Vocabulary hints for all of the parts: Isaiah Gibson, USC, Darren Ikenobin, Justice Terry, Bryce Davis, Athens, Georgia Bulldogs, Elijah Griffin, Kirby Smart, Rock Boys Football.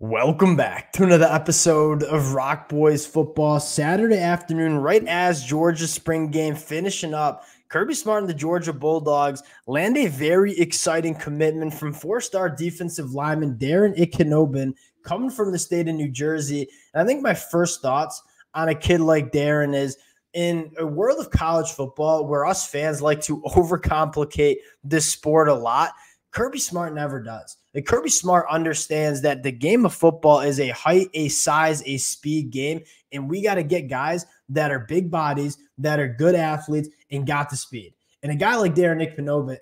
Welcome back to another episode of Rock Boys Football. Saturday afternoon, right as Georgia's spring game finishing up, Kirby Smart and the Georgia Bulldogs land a very exciting commitment from four-star defensive lineman Darren Ikenobin, coming from the state of New Jersey. And I think my first thoughts on a kid like Darren is, in a world of college football where us fans like to overcomplicate this sport a lot, Kirby Smart never does. Like, Kirby Smart understands that the game of football is a height, a size, a speed game, and we got to get guys that are big bodies, that are good athletes, and got the speed. And a guy like Darren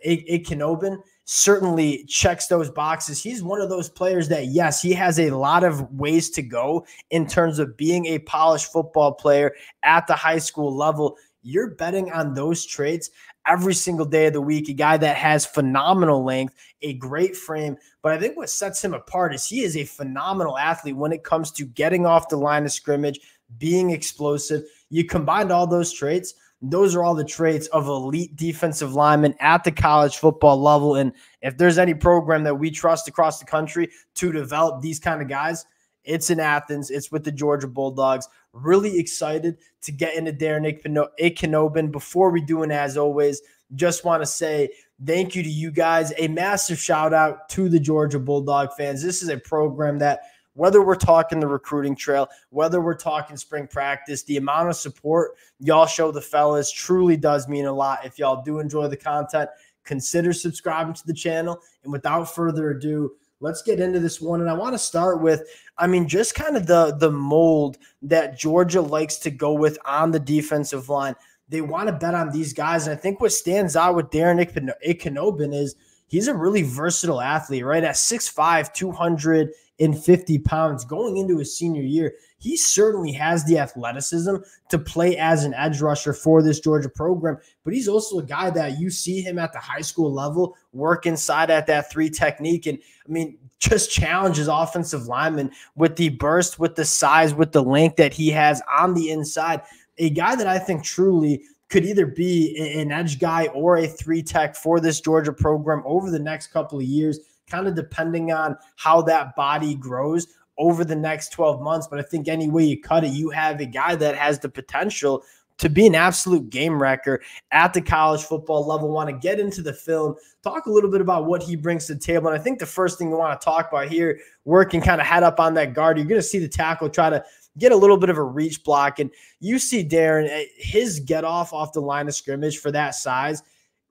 Ikenobin certainly checks those boxes. He's one of those players that, yes, he has a lot of ways to go in terms of being a polished football player at the high school level. You're betting on those traits every single day of the week. A guy that has phenomenal length, a great frame. But I think what sets him apart is he is a phenomenal athlete when it comes to getting off the line of scrimmage, being explosive. You combined all those traits, those are all the traits of elite defensive linemen at the college football level. And if there's any program that we trust across the country to develop these kind of guys, it's in Athens. It's with the Georgia Bulldogs. Really excited to get into Darren Ikenobin. Before we do, and as always, just want to say thank you to you guys. A massive shout out to the Georgia Bulldog fans. This is a program that, whether we're talking the recruiting trail, whether we're talking spring practice, the amount of support y'all show the fellas truly does mean a lot. If y'all do enjoy the content, consider subscribing to the channel. And without further ado, let's get into this one. And I want to start with, I mean, just kind of the mold that Georgia likes to go with on the defensive line. They want to bet on these guys. And I think what stands out with Darren Ikenobin is he's a really versatile athlete, right? At 6'5", 250 pounds, going into his senior year, he certainly has the athleticism to play as an edge rusher for this Georgia program. But he's also a guy that you see him at the high school level work inside at that three technique. And I mean, just challenges offensive linemen with the burst, with the size, with the length that he has on the inside. A guy that I think truly could either be an edge guy or a three tech for this Georgia program over the next couple of years, kind of depending on how that body grows over the next 12 months. But I think any way you cut it, you have a guy that has the potential to be an absolute game wrecker at the college football level. Want to get into the film, talk a little bit about what he brings to the table. And I think the first thing you want to talk about here, working kind of head up on that guard, you're going to see the tackle try to get a little bit of a reach block. And you see Darren, his get off the line of scrimmage for that size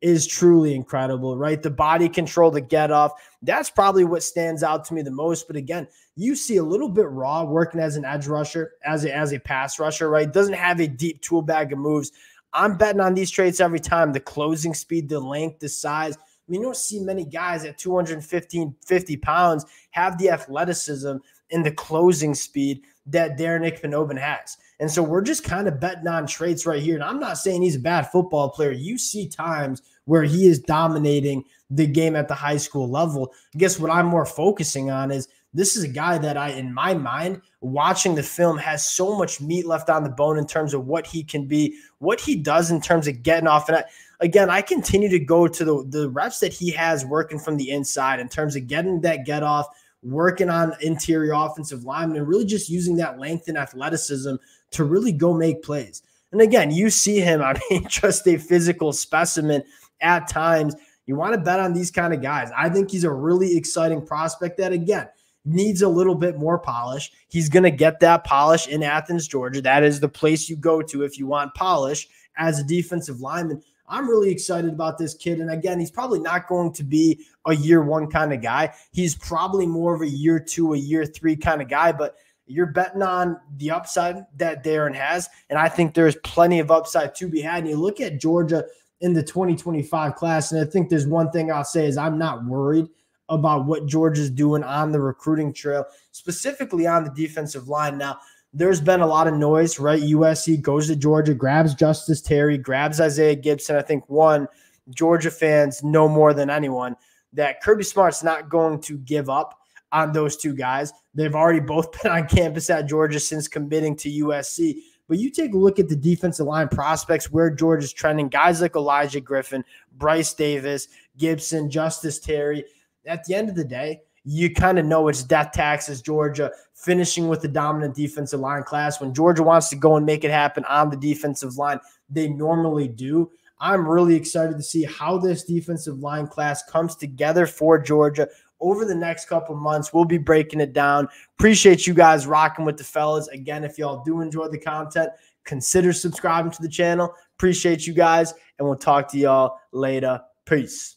is truly incredible, right? The body control, the get off, that's probably what stands out to me the most. But again, you see a little bit raw working as an edge rusher, as a pass rusher, right? Doesn't have a deep tool bag of moves. I'm betting on these traits every time: the closing speed, the length, the size. I mean, you don't see many guys at 250 pounds have the athleticism and the closing speed that Darren Ikenobin has. And so we're just kind of betting on traits right here. And I'm not saying he's a bad football player. You see times where he is dominating the game at the high school level. I guess what I'm more focusing on is this is a guy that I, in my mind, watching the film, has so much meat left on the bone in terms of what he can be, what he does in terms of getting off. And again, I continue to go to the reps that he has working from the inside in terms of getting that get off, working on interior offensive linemen, and really just using that length and athleticism to really go make plays. And again, you see him, I mean, just a physical specimen at times. You want to bet on these kind of guys. I think he's a really exciting prospect that, again, needs a little bit more polish. He's going to get that polish in Athens, Georgia. That is the place you go to if you want polish as a defensive lineman. I'm really excited about this kid. And again, he's probably not going to be a year one kind of guy. He's probably more of a year two, a year three kind of guy, but you're betting on the upside that Darren has. And I think there's plenty of upside to be had. And you look at Georgia in the 2025 class, and I think there's one thing I'll say is I'm not worried about what Georgia's doing on the recruiting trail, specifically on the defensive line. Now, there's been a lot of noise, right? USC goes to Georgia, grabs Justice Terry, grabs Isaiah Gibson. I think one, Georgia fans know more than anyone that Kirby Smart's not going to give up on those two guys. They've already both been on campus at Georgia since committing to USC. But you take a look at the defensive line prospects, where Georgia's trending, guys like Elijah Griffin, Bryce Davis, Gibson, Justice Terry. At the end of the day, you kind of know it's death taxes, Georgia, finishing with the dominant defensive line class. When Georgia wants to go and make it happen on the defensive line, they normally do. I'm really excited to see how this defensive line class comes together for Georgia over the next couple months. We'll be breaking it down. Appreciate you guys rocking with the fellas. Again, if y'all do enjoy the content, consider subscribing to the channel. Appreciate you guys, and we'll talk to y'all later. Peace.